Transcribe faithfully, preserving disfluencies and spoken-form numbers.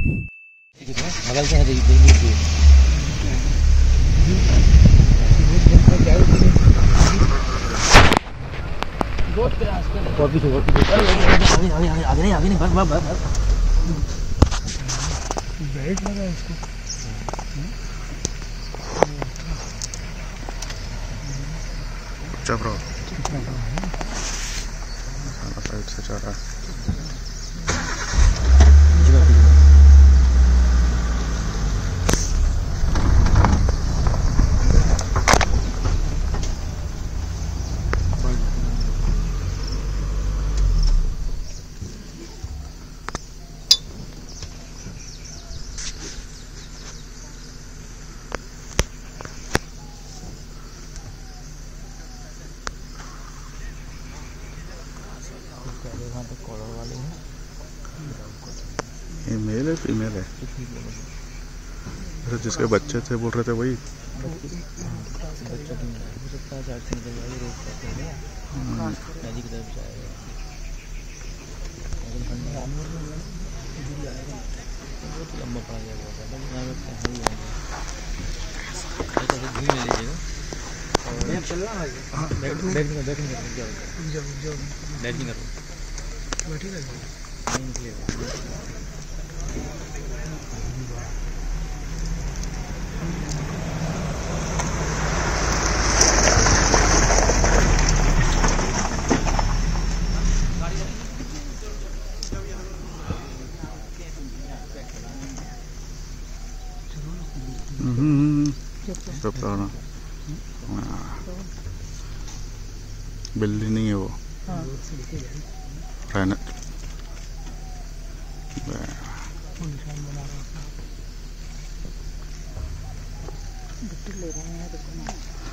बगल से आगे नहीं आगे नहीं बस बस बस ब्रेक लगा इसको। चुप रहो साइड से जा रहा है। कॉलर वाले हैं, ये मेल है फीमेल है, तो जिसके बच्चे थे बोल रहे थे वही लंबा बैठी लगी नहीं निकलेगा। बिल्ली नहीं है वो बना ले रहे हैं।